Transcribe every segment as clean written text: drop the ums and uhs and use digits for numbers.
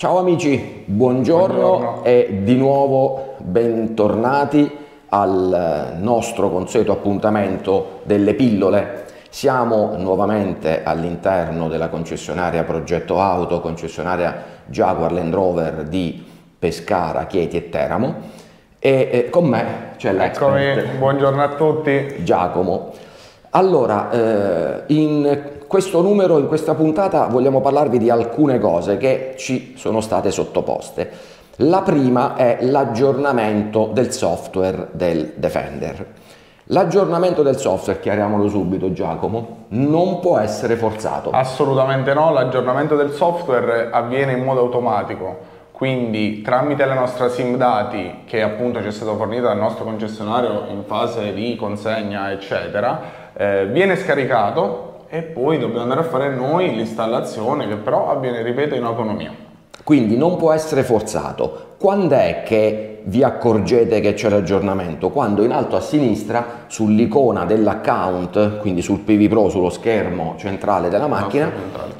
Ciao amici, buongiorno e di nuovo bentornati al nostro consueto appuntamento delle pillole. Siamo nuovamente all'interno della concessionaria Progetto Auto, concessionaria Jaguar Land Rover di Pescara, Chieti e Teramo, e con me c'è l'expert. Eccomi, buongiorno a tutti. Giacomo. Allora, in questo numero, in questa puntata, vogliamo parlarvi di alcune cose che ci sono state sottoposte. La prima è l'aggiornamento del software del Defender. L'aggiornamento del software, chiariamolo subito Giacomo, non può essere forzato. Assolutamente no, l'aggiornamento del software avviene in modo automatico. Quindi tramite la nostra SIM dati, che appunto ci è stata fornita dal nostro concessionario in fase di consegna eccetera, viene scaricato e poi dobbiamo andare a fare noi l'installazione, che però avviene, ripeto, in autonomia. Quindi non può essere forzato. Quando è che vi accorgete che c'è l'aggiornamento? Quando in alto a sinistra sull'icona dell'account, quindi sul Pivi Pro, sullo schermo centrale della macchina,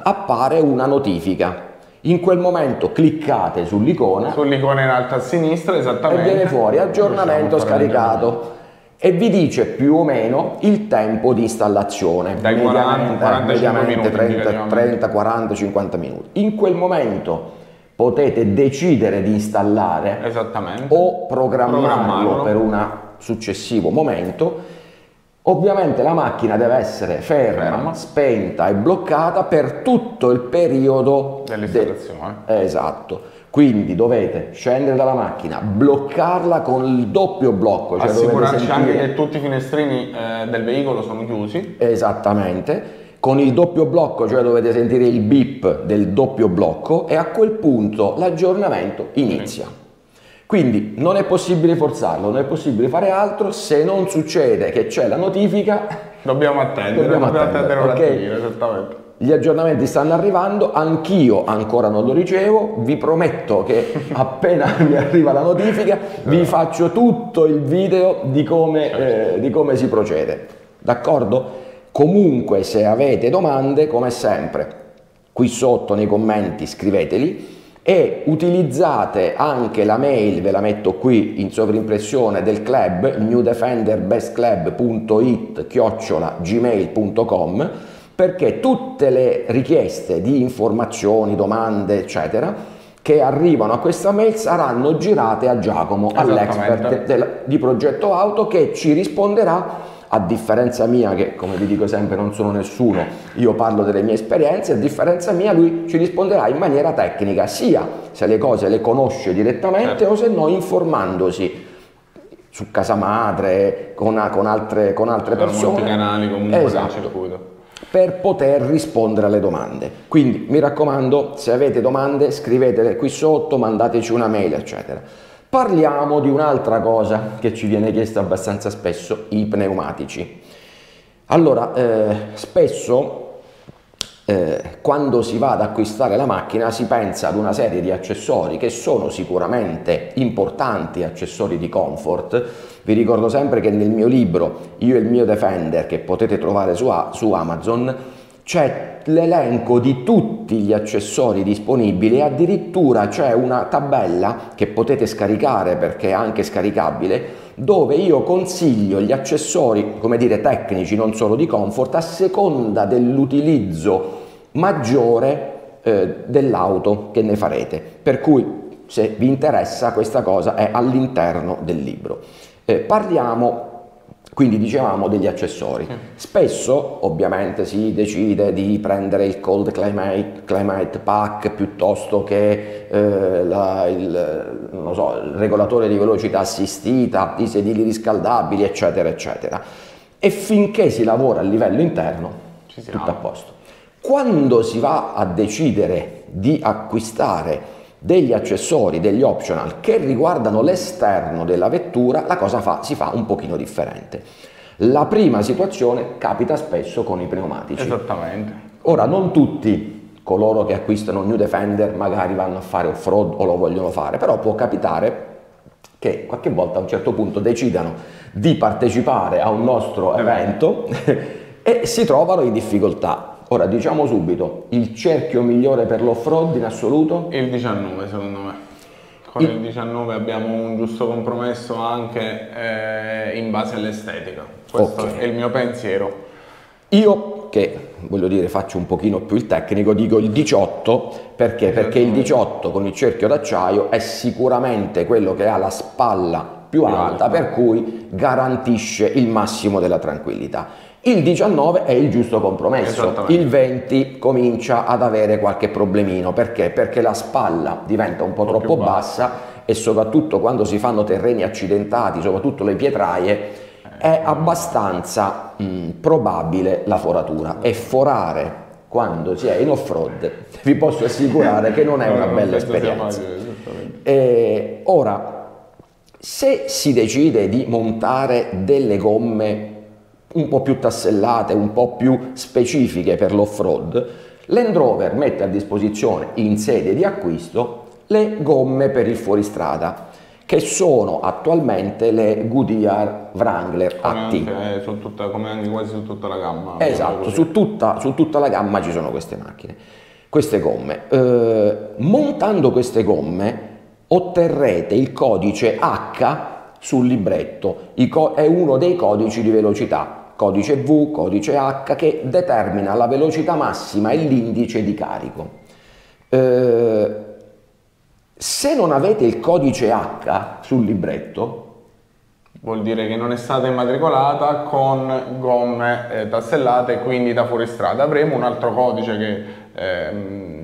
appare una notifica. In quel momento cliccate sull'icona, sull'icona in alto a sinistra, esattamente, e viene fuori aggiornamento scaricato e vi dice più o meno il tempo di installazione, dai 40, 45 minuti. In quel momento potete decidere di installare o programmarlo per un successivo momento. Ovviamente la macchina deve essere ferma, spenta e bloccata per tutto il periodo dell'installazione. Esatto, quindi dovete scendere dalla macchina, bloccarla con il doppio blocco, cioè assicurarci anche che tutti i finestrini del veicolo sono chiusi. Esattamente, con il doppio blocco, cioè dovete sentire il beep del doppio blocco e a quel punto l'aggiornamento inizia. Sì. Quindi non è possibile forzarlo, non è possibile fare altro. Se non succede che c'è la notifica, dobbiamo attendere un attimo, esattamente. Gli aggiornamenti stanno arrivando, anch'io ancora non lo ricevo, vi prometto che appena mi arriva la notifica vi faccio tutto il video di come si procede, d'accordo? Comunque se avete domande, come sempre, qui sotto nei commenti scriveteli. E utilizzate anche la mail, ve la metto qui in sovrimpressione, del club, newdefenderbestclub.it@gmail.com, perché tutte le richieste di informazioni, domande eccetera che arrivano a questa mail saranno girate a Giacomo, all'expert di Progetto Auto, che ci risponderà. A differenza mia, che come vi dico sempre non sono nessuno, io parlo delle mie esperienze, a differenza mia lui ci risponderà in maniera tecnica, sia se le cose le conosce direttamente o se no informandosi su casa madre, con altre persone, molti canali comunque, esatto, per poter rispondere alle domande. Quindi mi raccomando, se avete domande scrivetele qui sotto, mandateci una mail eccetera. Parliamo di un'altra cosa che ci viene chiesta abbastanza spesso, i pneumatici. Allora, spesso quando si va ad acquistare la macchina si pensa ad una serie di accessori che sono sicuramente importanti, accessori di comfort. Vi ricordo sempre che nel mio libro, Io e il mio Defender, che potete trovare su Amazon, c'è l'elenco di tutti gli accessori disponibili e addirittura c'è una tabella che potete scaricare, perché è anche scaricabile, dove io consiglio gli accessori, come dire, tecnici, non solo di comfort, a seconda dell'utilizzo maggiore dell'auto che ne farete. Per cui, se vi interessa, questa cosa è all'interno del libro. Parliamo quindi, dicevamo, degli accessori. Spesso ovviamente si decide di prendere il Cold Climate Pack piuttosto che il regolatore di velocità assistita, i sedili riscaldabili eccetera eccetera, e finché si lavora a livello interno tutto a posto. Quando si va a decidere di acquistare degli accessori, degli optional che riguardano l'esterno della vettura, la cosa si fa un pochino differente. La prima situazione capita spesso con i pneumatici. Esattamente. Ora, non tutti coloro che acquistano New Defender magari vanno a fare off-road o lo vogliono fare, però può capitare che qualche volta a un certo punto decidano di partecipare a un nostro evento e si trovano in difficoltà. Ora diciamo subito, il cerchio migliore per l'off-road in assoluto? Il 19 secondo me. Con il 19 abbiamo un giusto compromesso anche in base all'estetica. Questo okay. È il mio pensiero. Io che voglio dire faccio un pochino più il tecnico dico il 18 perché? Perché il 18 con il cerchio d'acciaio è sicuramente quello che ha la spalla più alta, per cui garantisce il massimo della tranquillità. Il 19 è il giusto compromesso, il 20 comincia ad avere qualche problemino, perché? Perché la spalla diventa un po' troppo bassa e soprattutto quando si fanno terreni accidentati, soprattutto le pietraie, è abbastanza probabile la foratura, e forare quando si è in off-road vi posso assicurare che non è una bella esperienza. Ora, se si decide di montare delle gomme un po' più tassellate, un po' più specifiche per l'off-road, Land Rover mette a disposizione in sede di acquisto le gomme per il fuoristrada, che sono attualmente le Goodyear Wrangler AT. Come anche quasi su tutta la gamma. Esatto, su tutta la gamma ci sono queste macchine, queste gomme. Montando queste gomme otterrete il codice H sul libretto, è uno dei codici di velocità, codice V, codice H, che determina la velocità massima e l'indice di carico. Se non avete il codice H sul libretto, vuol dire che non è stata immatricolata con gomme tassellate e quindi da fuoristrada. Avremo un altro codice che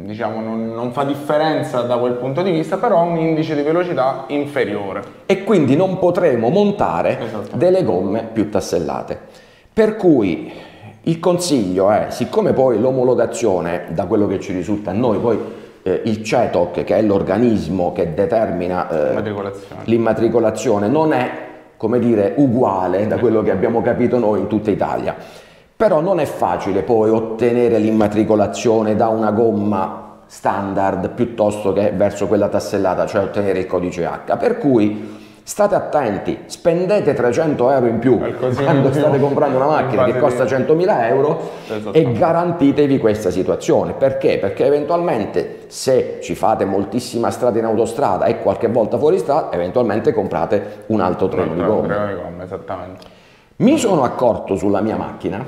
diciamo non fa differenza da quel punto di vista, però ha un indice di velocità inferiore. E quindi non potremo montare delle gomme più tassellate. Per cui il consiglio è, siccome poi l'omologazione, da quello che ci risulta a noi, poi il CETOC, che è l'organismo che determina l'immatricolazione, non è, come dire, uguale da quello che abbiamo capito noi in tutta Italia, però non è facile poi ottenere l'immatricolazione da una gomma standard piuttosto che verso quella tassellata, cioè ottenere il codice H, per cui state attenti, spendete 300 euro in più quando state comprando una macchina che costa 100.000 euro e garantitevi questa situazione. Perché? Perché eventualmente, se ci fate moltissima strada in autostrada e qualche volta fuori strada, eventualmente comprate un altro treno di gomme. Esattamente. Mi sono accorto sulla mia macchina,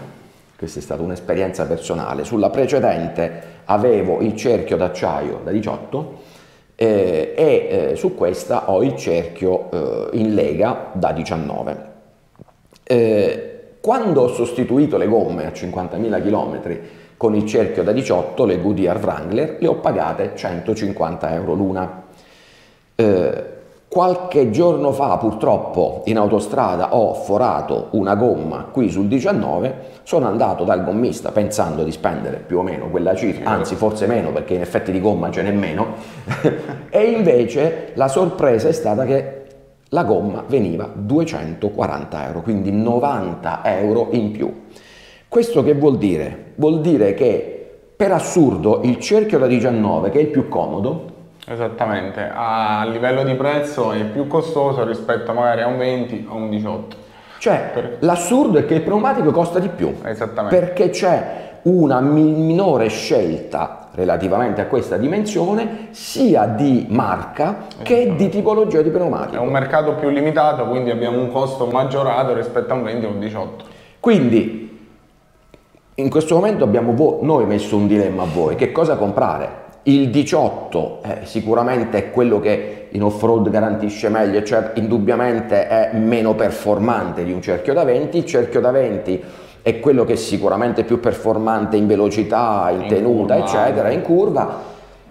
questa è stata un'esperienza personale, sulla precedente avevo il cerchio d'acciaio da 18 e su questa ho il cerchio in lega da 19. Quando ho sostituito le gomme a 50.000 km con il cerchio da 18, le Goodyear Wrangler, le ho pagate 150 euro l'una. Qualche giorno fa, purtroppo, in autostrada ho forato una gomma qui sul 19, sono andato dal gommista pensando di spendere più o meno quella cifra, anzi forse meno, perché in effetti di gomma ce n'è meno, e invece la sorpresa è stata che la gomma veniva 240 euro, quindi 90 euro in più. Questo che vuol dire? Vuol dire che, per assurdo, il cerchio da 19, che è il più comodo, esattamente, a livello di prezzo è più costoso rispetto magari a un 20 o un 18. Cioè, l'assurdo è che il pneumatico costa di più. Esattamente. Perché c'è una minore scelta relativamente a questa dimensione, sia di marca che di tipologia di pneumatico. È un mercato più limitato, quindi abbiamo un costo maggiorato rispetto a un 20 o un 18. Quindi, in questo momento abbiamo noi messo un dilemma a voi. Che cosa comprare? Il 18 sicuramente è quello che in off-road garantisce meglio, cioè indubbiamente è meno performante di un cerchio da 20, il cerchio da 20 è quello che è sicuramente più performante in velocità, in tenuta, curva, eccetera, in curva.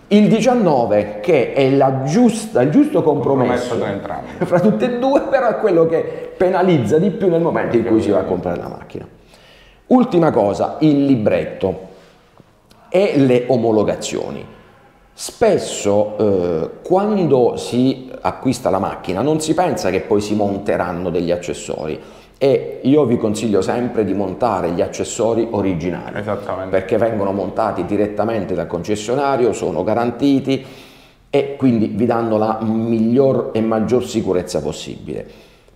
Il 19 che è il giusto compromesso tra entrambi, fra tutti e due, però è quello che penalizza di più nel momento in cui si va a comprare la macchina. Ultima cosa, il libretto e le omologazioni. Spesso quando si acquista la macchina non si pensa che poi si monteranno degli accessori, e io vi consiglio sempre di montare gli accessori originali, perché vengono montati direttamente dal concessionario, sono garantiti e quindi vi danno la miglior e maggior sicurezza possibile.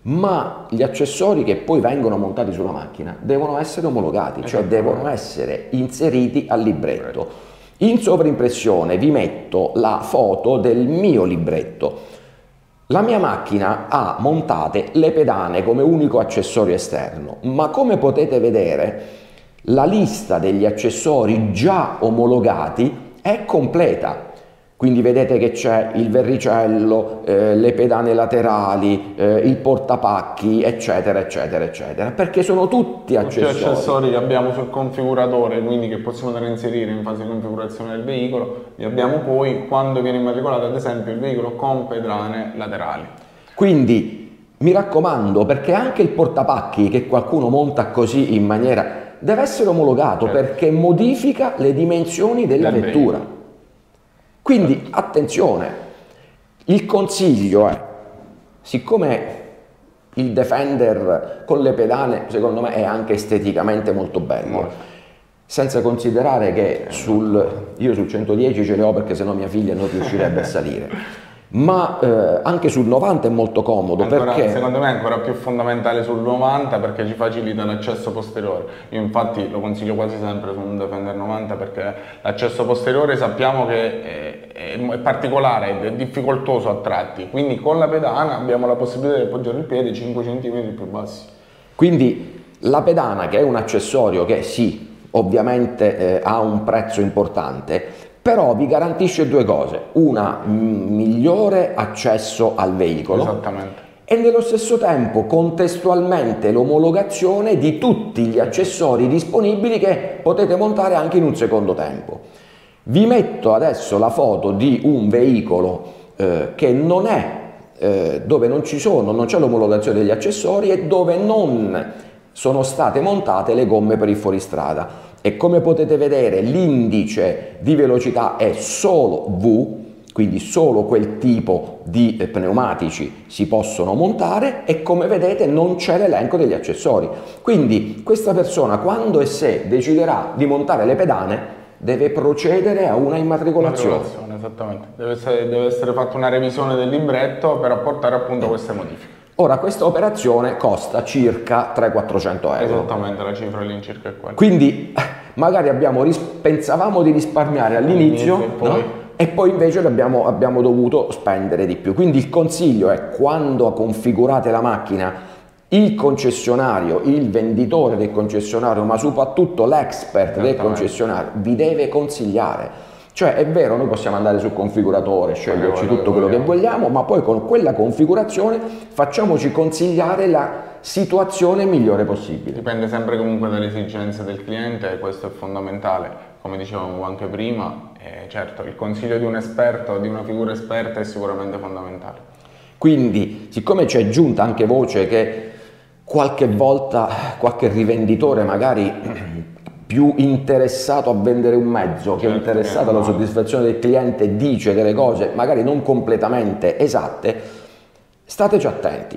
ma gli accessori che poi vengono montati sulla macchina devono essere omologati, cioè devono essere inseriti al libretto. In sovraimpressione vi metto la foto del mio libretto. La mia macchina ha montate le pedane come unico accessorio esterno, ma come potete vedere la lista degli accessori già omologati è completa. Quindi vedete che c'è il verricello, le pedane laterali, il portapacchi, eccetera, eccetera, eccetera, perché sono tutti accessori. Tutti accessori li abbiamo sul configuratore, quindi che possiamo andare a inserire in fase di configurazione del veicolo, li abbiamo poi quando viene immatricolato, ad esempio, il veicolo con pedane laterali. Quindi, mi raccomando, perché anche il portapacchi che qualcuno monta così in maniera... deve essere omologato, certo, perché modifica le dimensioni della vettura. Quindi attenzione, il consiglio è, siccome il Defender con le pedane secondo me è anche esteticamente molto bello, senza considerare che io sul 110 ce le ho perché sennò mia figlia non riuscirebbe a salire, ma anche sul 90 è molto comodo, perché secondo me è ancora più fondamentale sul 90 perché ci facilita l'accesso posteriore. Io infatti lo consiglio quasi sempre su un Defender 90 perché l'accesso posteriore sappiamo che è particolare, è difficoltoso a tratti, quindi con la pedana abbiamo la possibilità di appoggiare il piede 5 cm più bassi. Quindi la pedana, che è un accessorio che sì, ovviamente ha un prezzo importante, però vi garantisce due cose: una, migliore accesso al veicolo. Esattamente. E nello stesso tempo contestualmente l'omologazione di tutti gli accessori disponibili che potete montare anche in un secondo tempo. Vi metto adesso la foto di un veicolo che non è, dove non c'è l'omologazione degli accessori e dove non sono state montate le gomme per il fuoristrada, e come potete vedere l'indice di velocità è solo V, quindi solo quel tipo di pneumatici si possono montare, e come vedete non c'è l'elenco degli accessori. Quindi questa persona, quando e se deciderà di montare le pedane, deve procedere a una immatricolazione. Esattamente, deve essere fatta una revisione del libretto per apportare appunto queste modifiche. Ora, questa operazione costa circa 300-400 euro. Esattamente, la cifra all'incirca è quella. Quindi magari pensavamo di risparmiare all'inizio e poi invece abbiamo dovuto spendere di più. Quindi il consiglio è, quando configurate la macchina, il concessionario, il venditore del concessionario, ma soprattutto l'expert del concessionario, vi deve consigliare. Cioè, è vero, noi possiamo andare sul configuratore, sceglierci tutto quello che vogliamo, ma poi con quella configurazione facciamoci consigliare la situazione migliore possibile. Dipende sempre comunque dalle esigenze del cliente, e questo è fondamentale. Come dicevamo anche prima, certo, il consiglio di un esperto, di una figura esperta, è sicuramente fondamentale. Quindi, siccome c'è giunta anche voce che qualche volta qualche rivenditore magari più interessato a vendere un mezzo che interessato alla soddisfazione del cliente dice delle cose magari non completamente esatte, stateci attenti.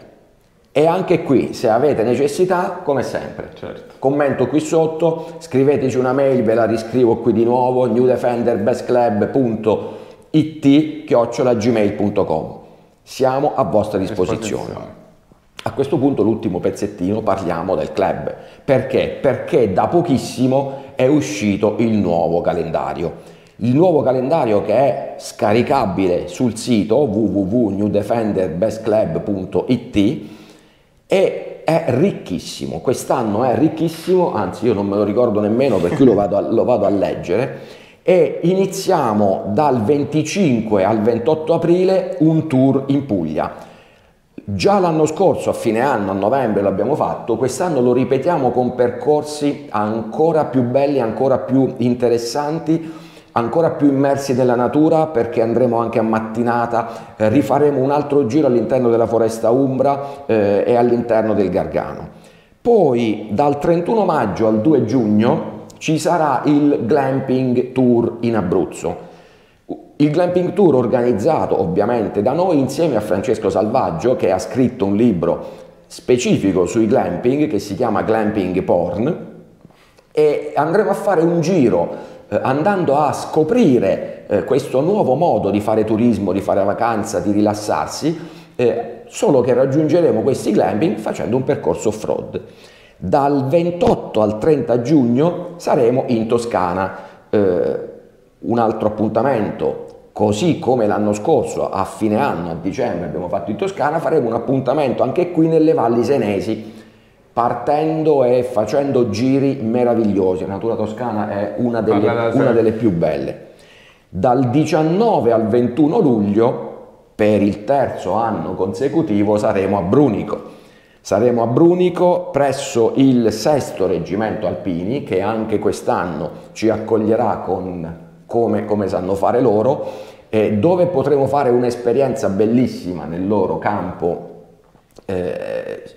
E anche qui, se avete necessità, come sempre, commento qui sotto, scriveteci una mail, ve la riscrivo qui di nuovo: newdefenderbestclub.it@gmail.com. Siamo a vostra disposizione. A questo punto, l'ultimo pezzettino, parliamo del club. Perché? Perché da pochissimo è uscito il nuovo calendario. Il nuovo calendario, che è scaricabile sul sito www.newdefenderbestclub.it, e è ricchissimo. Quest'anno è ricchissimo, anzi io non me lo ricordo nemmeno, per cui lo vado a leggere. E iniziamo dal 25 al 28 aprile un tour in Puglia. Già l'anno scorso, a fine anno, a novembre, l'abbiamo fatto, quest'anno lo ripetiamo con percorsi ancora più belli, ancora più interessanti, ancora più immersi nella natura, perché andremo anche a mattinata, rifaremo un altro giro all'interno della foresta umbra e all'interno del Gargano. Poi dal 31 maggio al 2 giugno ci sarà il Glamping Tour in Abruzzo. Il Glamping Tour organizzato ovviamente da noi insieme a Francesco Salvaggio, che ha scritto un libro specifico sui glamping che si chiama Glamping Porn, e andremo a fare un giro andando a scoprire questo nuovo modo di fare turismo, di fare vacanza, di rilassarsi, solo che raggiungeremo questi glamping facendo un percorso off-road. Dal 28 al 30 giugno saremo in Toscana, un altro appuntamento. Così come l'anno scorso, a fine anno, a dicembre, abbiamo fatto in Toscana, faremo un appuntamento anche qui nelle valli senesi, partendo e facendo giri meravigliosi. La natura toscana è una delle più belle. Dal 19 al 21 luglio, per il terzo anno consecutivo, saremo a Brunico. Saremo a Brunico presso il VI Reggimento Alpini, che anche quest'anno ci accoglierà con... Come sanno fare loro, dove potremo fare un'esperienza bellissima nel loro campo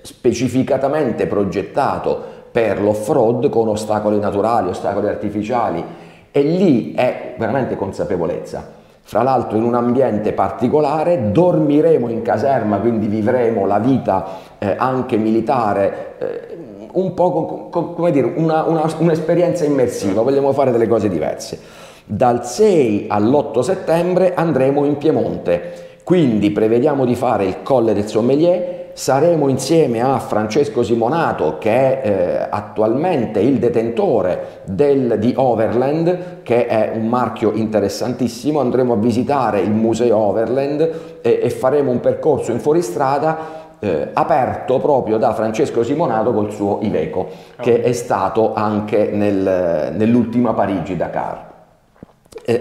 specificatamente progettato per l'off-road, con ostacoli naturali, ostacoli artificiali, e lì è veramente consapevolezza. Fra l'altro in un ambiente particolare, dormiremo in caserma, quindi vivremo la vita anche militare, un po' come dire, un'esperienza immersiva. Vogliamo fare delle cose diverse. Dal 6 all'8 settembre andremo in Piemonte, quindi prevediamo di fare il Colle del Sommelier, saremo insieme a Francesco Simonato, che è attualmente il detentore di Overland, che è un marchio interessantissimo. Andremo a visitare il museo Overland e faremo un percorso in fuoristrada aperto proprio da Francesco Simonato col suo Iveco, che è stato anche nell'ultima Parigi-Dakar.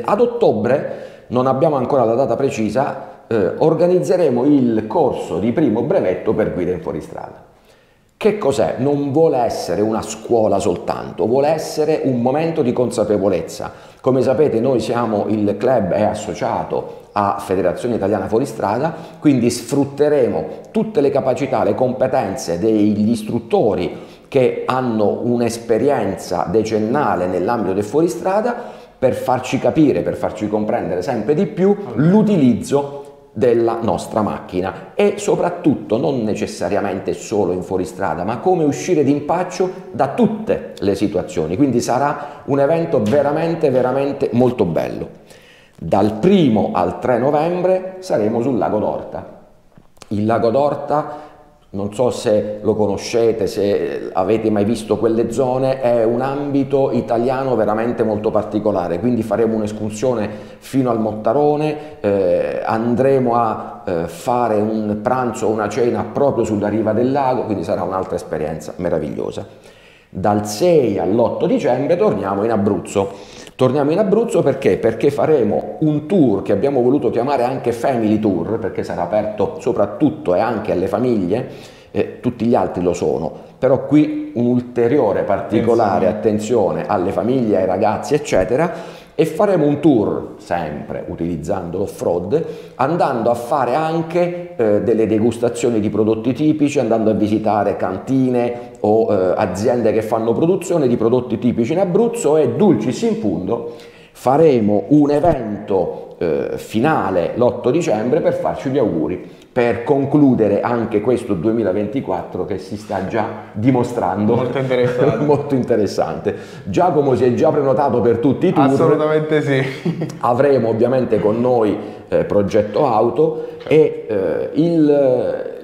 Ad ottobre, non abbiamo ancora la data precisa, organizzeremo il corso di primo brevetto per guida in fuoristrada. Che cos'è? Non vuole essere una scuola soltanto, vuole essere un momento di consapevolezza. Come sapete, noi siamo, il club è associato a Federazione Italiana Fuoristrada, quindi sfrutteremo tutte le capacità, le competenze degli istruttori che hanno un'esperienza decennale nell'ambito del fuoristrada, per farci capire, per farci comprendere sempre di più l'utilizzo della nostra macchina, e soprattutto non necessariamente solo in fuoristrada, ma come uscire d'impaccio da tutte le situazioni. Quindi sarà un evento veramente veramente molto bello. Dal 1 al 3 novembre saremo sul Lago d'Orta. Il Lago d'Orta, non so se lo conoscete, se avete mai visto quelle zone, è un ambito italiano veramente molto particolare, quindi faremo un'escursione fino al Mottarone, andremo a fare un pranzo o una cena proprio sulla riva del lago, quindi sarà un'altra esperienza meravigliosa. Dal 6 all'8 dicembre torniamo in Abruzzo. Torniamo in Abruzzo perché? Perché faremo un tour che abbiamo voluto chiamare anche Family Tour, perché sarà aperto soprattutto e anche alle famiglie, tutti gli altri lo sono, però qui un'ulteriore particolare attenzione alle famiglie, ai ragazzi eccetera, e faremo un tour, sempre utilizzando l'off-road, andando a fare anche delle degustazioni di prodotti tipici, andando a visitare cantine o aziende che fanno produzione di prodotti tipici in Abruzzo, e dulcis in fundo faremo un evento finale l'8 dicembre per farci gli auguri, per concludere anche questo 2024 che si sta già dimostrando molto interessante. Molto interessante. Giacomo si è già prenotato per tutti i tour. Assolutamente sì. Avremo ovviamente con noi Progetto Auto, e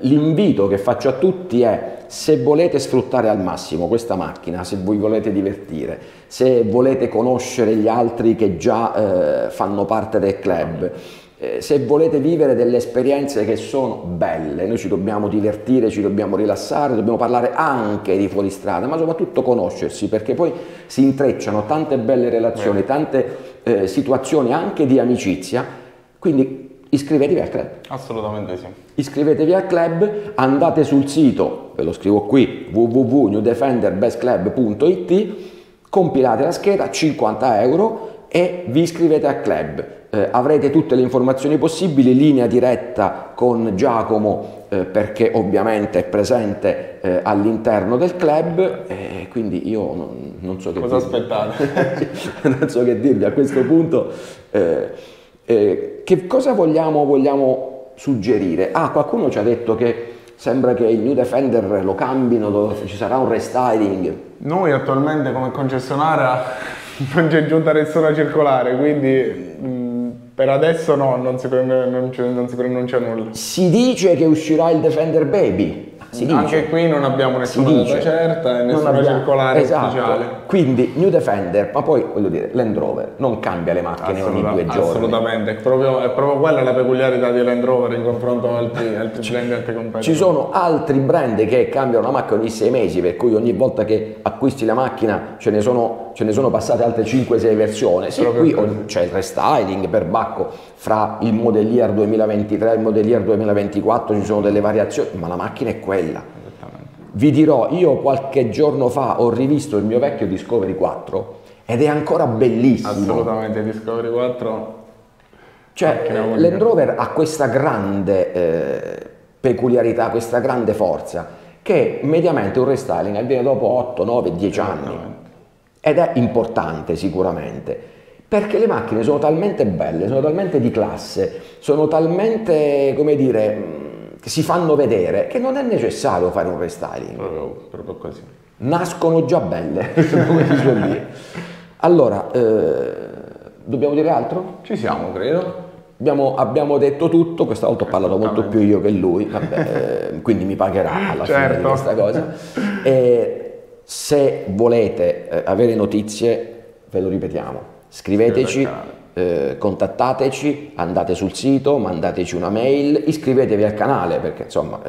l'invito che faccio a tutti è: se volete sfruttare al massimo questa macchina, se voi volete divertire, se volete conoscere gli altri che già fanno parte del club, se volete vivere delle esperienze che sono belle, noi ci dobbiamo divertire, ci dobbiamo rilassare, dobbiamo parlare anche di fuoristrada, ma soprattutto conoscersi, perché poi si intrecciano tante belle relazioni, tante situazioni anche di amicizia, quindi iscrivetevi al club. Assolutamente sì. Iscrivetevi al club, andate sul sito, ve lo scrivo qui, www.newdefenderbestclub.it, compilate la scheda, 50 euro, e vi iscrivete al club. Avrete tutte le informazioni possibili, linea diretta con Giacomo, perché ovviamente è presente all'interno del club, quindi io non so che cosa aspettate. Non so che dirvi a questo punto. Che cosa vogliamo suggerire? Qualcuno ci ha detto che sembra che il New Defender lo cambino, ci sarà un restyling. Noi attualmente come concessionaria non c'è giunta nessuna circolare, quindi Per adesso no, non si pronuncia nulla. Si dice che uscirà il Defender Baby. Si dice. Anche qui non abbiamo nessuna data certa e nessuna circolare ufficiale. Quindi New Defender, ma poi voglio dire, Land Rover non cambia le macchine ogni 2 giorni. Assolutamente, è proprio quella la peculiarità di Land Rover in confronto ad altri brand e altri competitor. Ci sono altri brand che cambiano la macchina ogni 6 mesi, per cui ogni volta che acquisti la macchina ce ne sono passate altre 5-6 versioni. Sì, qui c'è il restyling, perbacco, fra il modellier 2023 e il modellier 2024 ci sono delle variazioni, ma la macchina è quella. Vi dirò, io qualche giorno fa ho rivisto il mio vecchio Discovery 4 ed è ancora bellissimo. Assolutamente, Discovery 4. Cioè, Land Rover ha questa grande peculiarità, questa grande forza, che mediamente un restyling avviene dopo 8, 9, 10 anni. Ed è importante sicuramente, perché le macchine sono talmente belle, sono talmente di classe, sono talmente, come dire, che si fanno vedere, che non è necessario fare un restyling. Proprio così. Nascono già belle, come si suol dire. Allora, dobbiamo dire altro? Ci siamo, credo. Abbiamo detto tutto, questa volta ho parlato molto più io che lui, vabbè, quindi mi pagherà alla fine di questa cosa. Se volete avere notizie, ve lo ripetiamo, scriveteci, contattateci, andate sul sito, mandateci una mail, iscrivetevi al canale, perché insomma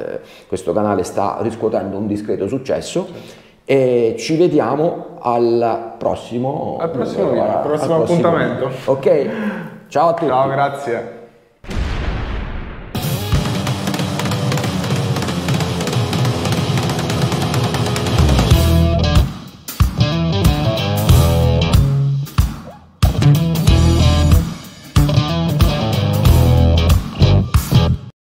questo canale sta riscuotendo un discreto successo, sì. E ci vediamo al prossimo appuntamento. Ok? Ciao a tutti. Ciao, grazie.